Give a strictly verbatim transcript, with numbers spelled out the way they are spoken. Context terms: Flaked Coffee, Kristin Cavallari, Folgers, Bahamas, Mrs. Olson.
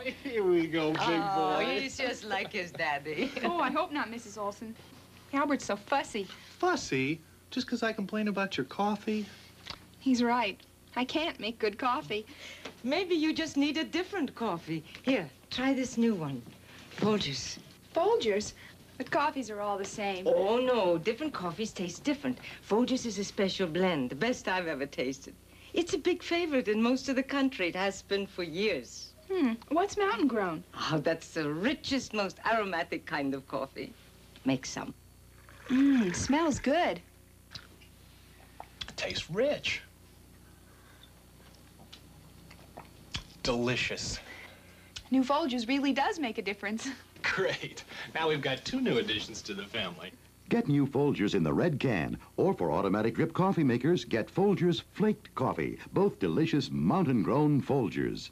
Oh, here we go, big oh, boy. Oh, he's just like his daddy. Oh, I hope not, Missus Olson. Albert's so fussy. Fussy? Just because I complain about your coffee? He's right. I can't make good coffee. Maybe you just need a different coffee. Here, try this new one. Folgers. Folgers? But coffees are all the same. Oh, no. Different coffees taste different. Folgers is a special blend, the best I've ever tasted. It's a big favorite in most of the country. It has been for years. Hmm. What's mountain grown? Oh, that's the richest, most aromatic kind of coffee. Make some. Mmm, smells good. It tastes rich. Delicious. New Folgers really does make a difference. Great. Now we've got two new additions to the family. Get new Folgers in the red can, or for automatic drip coffee makers, get Folgers Flaked Coffee, both delicious mountain-grown Folgers.